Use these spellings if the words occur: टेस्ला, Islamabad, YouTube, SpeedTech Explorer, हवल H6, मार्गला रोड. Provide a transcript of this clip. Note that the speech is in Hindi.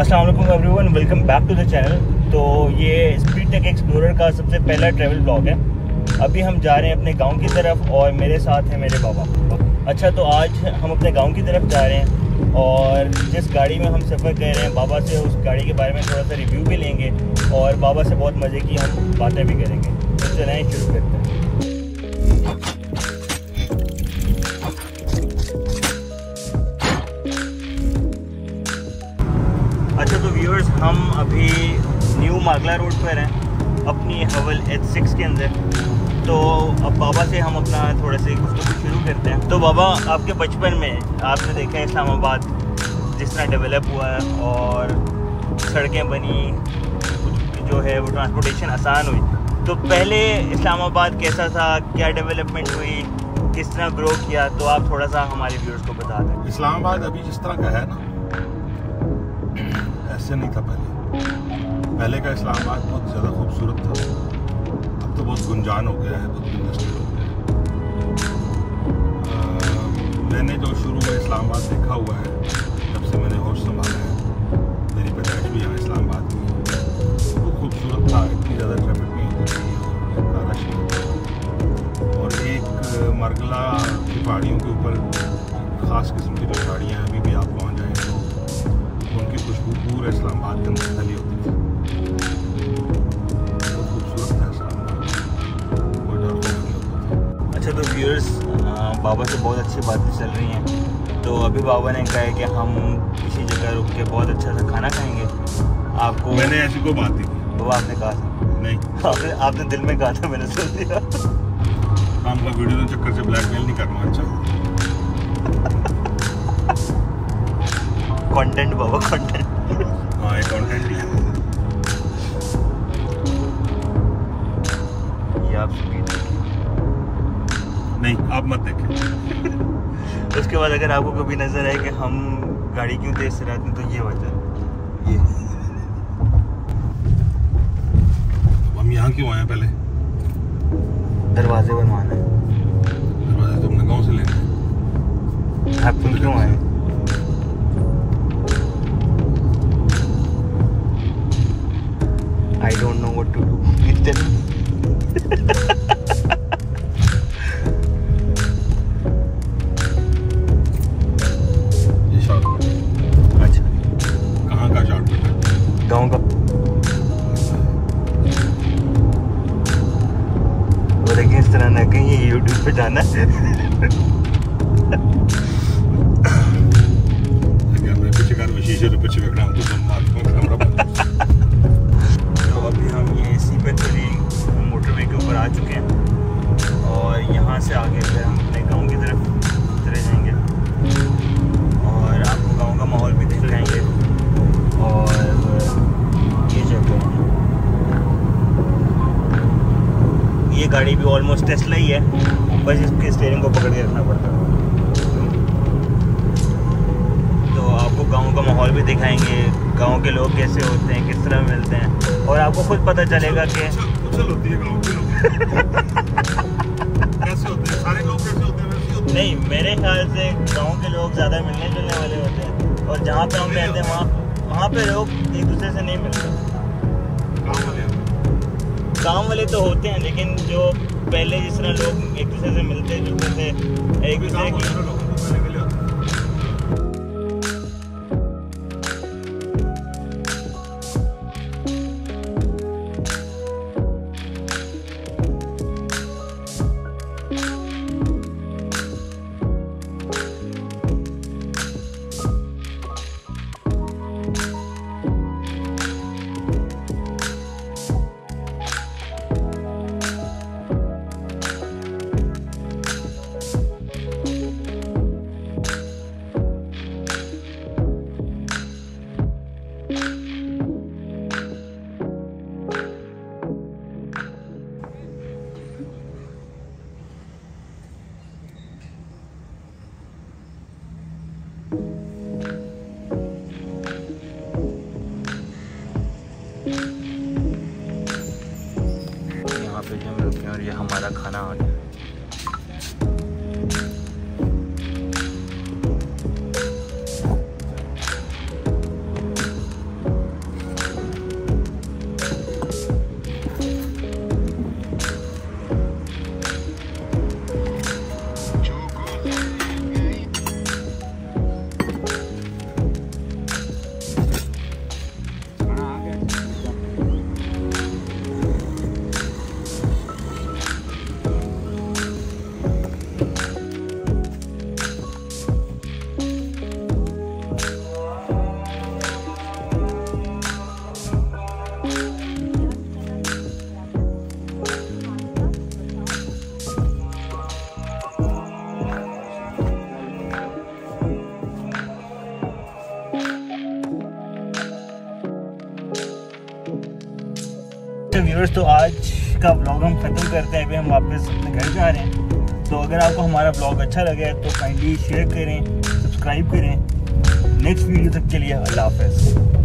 अस्सलाम वालेकुम everyone, welcome back to the channel. तो ये स्पीडटेक एक्सप्लोरर का सबसे पहला ट्रैवल ब्लॉग है। अभी हम जा रहे हैं अपने गांव की तरफ और मेरे साथ हैं मेरे बाबा। अच्छा, तो आज हम अपने गांव की तरफ जा रहे हैं और जिस गाड़ी में हम सफ़र कर रहे हैं बाबा से उस गाड़ी के बारे में थोड़ा सा रिव्यू भी लेंगे और बाबा से बहुत मज़े की हम बातें भी करेंगे। तो चलें शुरू करते हैं। अच्छा तो व्यूअर्स, हम अभी न्यू मार्गला रोड पर हैं अपनी हवल H6 के अंदर। तो अब बाबा से हम अपना थोड़ा से गुफ्तगू शुरू करते हैं। तो बाबा, आपके बचपन में आपने देखा है इस्लामाबाद जिस तरह डेवलप हुआ है और सड़कें बनी, जो है वो ट्रांसपोर्टेशन आसान हुई। तो पहले इस्लामाबाद कैसा था, क्या डेवलपमेंट हुई, किस तरह ग्रो किया, तो आप थोड़ा सा हमारे व्यूअर्स को बता दें। इस्लामाबाद अभी जिस तरह का है ना, ऐसे नहीं था पहले का इस्लामाबाद। बहुत ज़्यादा खूबसूरत था, अब तो बहुत गुंजान हो गया है, बहुत इंडस्ट्रियल हो गया है। मैंने जो शुरू में इस्लामाबाद देखा हुआ है जब से मैंने होश संभाला है, मेरी पैदाइश भी यहाँ इस्लामाबाद में, वो खूबसूरत था। इतनी ज़्यादा ट्रैफिक नहीं होती थी, इतना रश नहीं होता। और एक मार्गला की पहाड़ियों के ऊपर ख़ास किस्म की जो पहाड़ियाँ अभी भी आप पहुँच जाएँ तो उनकी खुशबू पूरा इस्लामाबाद के अंदर फैली होती थी। बहुत खूबसूरत था इस्लामाबाद। अच्छा तो व्यूअर्स, बाबा से बहुत अच्छी बातें चल रही हैं। तो अभी बाबा ने कहा है कि हम किसी जगह रुक के बहुत अच्छा सा खाना खाएंगे। आपको मैंने ऐसी कोई बात नहीं, वो आपने कहा था नहीं, आपने दिल में कहा था, मैंने सुन दिया। हम लोग वीडियो के चक्कर से ब्लैकमेल नहीं करना। अच्छा कंटेंट बाबा, कंटेंट। हाँ ये कंटेंट ही है। ये आप स्पीड नहीं, आप मत देखें। उसके बाद अगर आपको कभी नजर आए कि हम गाड़ी क्यों तेज चलाते हैं तो ये वजह है। ये तो हम यहाँ क्यों आए? पहले दरवाजे बनवाना है। दरवाजे तुमने गाँव से लेना, आप तुम क्यों आए? I don't know what to do with them. ये शॉर्टकट है। अच्छा, कहाँ का शॉर्टकट है? गाँव का। वो देखिए, इस तरह ना कहीं ये YouTube पे जाना है। अगर मैं कुछ कर विशेष रूप से पकड़ा हूँ तो तुम मार पाओगे। आ चुके हैं और यहाँ से आगे फिर हम अपने गांव की तरफ उतरे जाएंगे और आपको गांव का माहौल भी दिख जाएंगे। और ये जगह है, ये गाड़ी भी ऑलमोस्ट टेस्ला ही है, बस इसके स्टीयरिंग को पकड़ के रखना पड़ता है। तो आपको गांव का माहौल भी दिखाएंगे, गांव के लोग कैसे होते हैं, किस तरह मिलते हैं, और आपको खुद पता चलेगा कि कैसे होते हैं सारे लोग, कैसे होते हैं। नहीं, मेरे ख्याल से गांव के लोग ज़्यादा मिलने जुलने वाले होते हैं और जहाँ पे हम रहते हैं वहाँ पे लोग एक दूसरे से नहीं मिलते। गांव वाले तो होते हैं, लेकिन जो पहले जिस तरह लोग एक दूसरे से मिलते जुलते थे, एक दूसरे की और ये हमारा खाना आ गया। सर व्यूअर्स, तो आज का व्लॉग हम ख़त्म करते हैं। अभी हम वापस अपने घर जा रहे हैं। तो अगर आपको हमारा व्लॉग अच्छा लगे तो काइंडली शेयर करें, सब्सक्राइब करें। नेक्स्ट वीडियो तक के लिए अल्लाह हाफ़िज़।